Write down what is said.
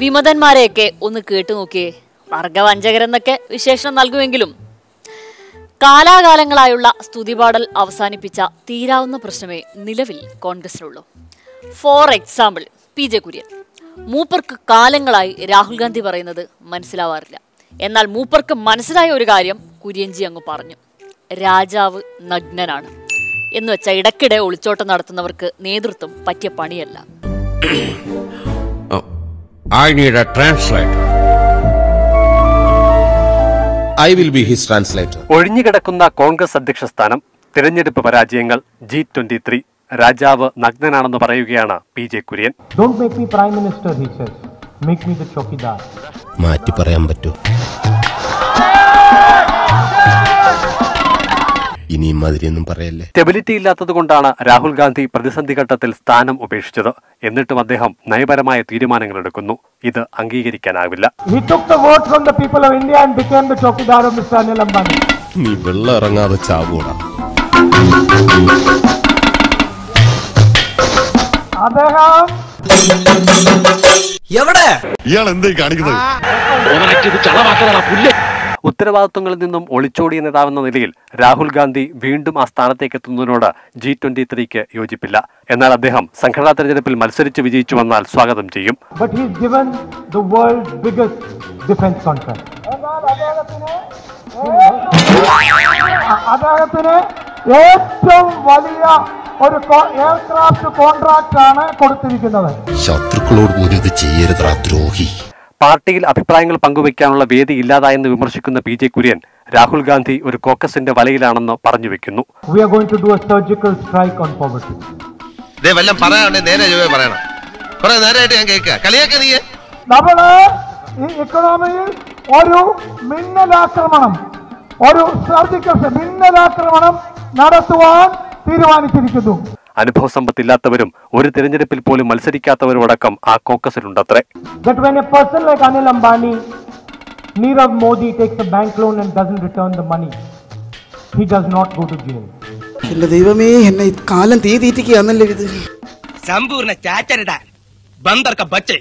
വിമതന്മാരെയൊക്കെ ഒന്ന് കേട്ടുനോക്കിയേ. വർഗവഞ്ചകരെന്നൊക്കെ വിശേഷണം നൽകുമെങ്കിലും കാലാകാലങ്ങളായുള്ള സ്തുതിപാടൽ അവസാനിപ്പിച്ച തീരാവുന്ന പ്രശ്നമേ നിലവിൽ കോൺഗ്രസിനുള്ളൂ. For example, P J Kurian. മൂപ്പർക്ക് കാലങ്ങളായി രാഹുൽ ഗാന്ധി പറയുന്നത് മനസ്സിലാവാറില്ല. എന്നാൽ മൂപ്പർക്ക് മനസ്സിലായ ഒരു കാര്യം കുര്യൻജി അങ്ങ് പറഞ്ഞു, രാജാവ് നഗ്നനാണ്. എന്ന് വെച്ചാൽ ഇടയ്ക്കിടെ ഒളിച്ചോട്ടം നടത്തുന്നവർക്ക് നേതൃത്വം പറ്റിയ പണിയല്ല. ഒഴിഞ്ഞുകിടക്കുന്ന കോൺഗ്രസ് അധ്യക്ഷ സ്ഥാനം, തിരഞ്ഞെടുപ്പ് പരാജയങ്ങൾ, G23, രാജാവ് നഗ്നനാണെന്ന് പറയുകയാണ് പി ജെ കുര്യൻ. മാറ്റി പറയാൻ പറ്റൂ, ഇനിയും മാതിരിയൊന്നും പറയല്ലേ. സ്റ്റെബിലിറ്റി ഇല്ലാത്തത് കൊണ്ടാണ് രാഹുൽ ഗാന്ധി പ്രതിസന്ധി ഘട്ടത്തിൽ സ്ഥാനം ഉപേക്ഷിച്ചത്. എന്നിട്ടും അദ്ദേഹം നയപരമായ തീരുമാനങ്ങൾ എടുക്കുന്നു. ഇത് അംഗീകരിക്കാനാവില്ല. നീ വെള്ളം ഇറങ്ങാതെ ചാവൂടാ. ഉത്തരവാദിത്വങ്ങളിൽ നിന്നും ഒളിച്ചോടിയ നേതാവെന്ന നിലയിൽ രാഹുൽ ഗാന്ധി വീണ്ടും ആ സ്ഥാനത്തേക്ക് എത്തുന്നതിനോട് G23 യോജിപ്പില്ല. എന്നാൽ അദ്ദേഹം സംഘടനാ തെരഞ്ഞെടുപ്പിൽ മത്സരിച്ച് വിജയിച്ചു വന്നാൽ സ്വാഗതം ചെയ്യും. ഏറ്റവും വലിയ ഒരു എയർക്രാഫ്റ്റ് കോൺട്രാക്റ്റാണ് കൊടുത്തിരിക്കുന്നത്. ശത്രുക്കളോട് പോലും ഇത് ചെയ്യരുതാ ദ്രോഹി. പാർട്ടിയിൽ അഭിപ്രായങ്ങൾ പങ്കുവയ്ക്കാനുള്ള വേദി ഇല്ലാതായെന്ന് വിമർശിക്കുന്ന പി ജെ കുര്യൻ രാഹുൽ ഗാന്ധി ഒരു കോക്കസിന്റെ വലയിലാണെന്ന് പറഞ്ഞു വെക്കുന്നു. നടത്തുവാൻ തീരുമാനിച്ചിരിക്കുന്നു. അനുഭവ സമ്പത്തില്ലാത്തവരും ഒരു തിരഞ്ഞെടുപ്പിൽ പോലും മത്സരിക്കാത്തവരും അടക്കം ആ കോക്കസിലുണ്ടത്രേ. Anil Ambani, Nirav Modi takes a bank loan and doesn't return the money. He does not go to jail. എന്റെ ദൈവമേ, എന്നെ കാലം തീ തീറ്റിക്കുകയാണല്ലോ ഇത്. സമ്പൂർണ്ണ ചാറ്റരുട ബന്ദർക്ക ബച്ചേ.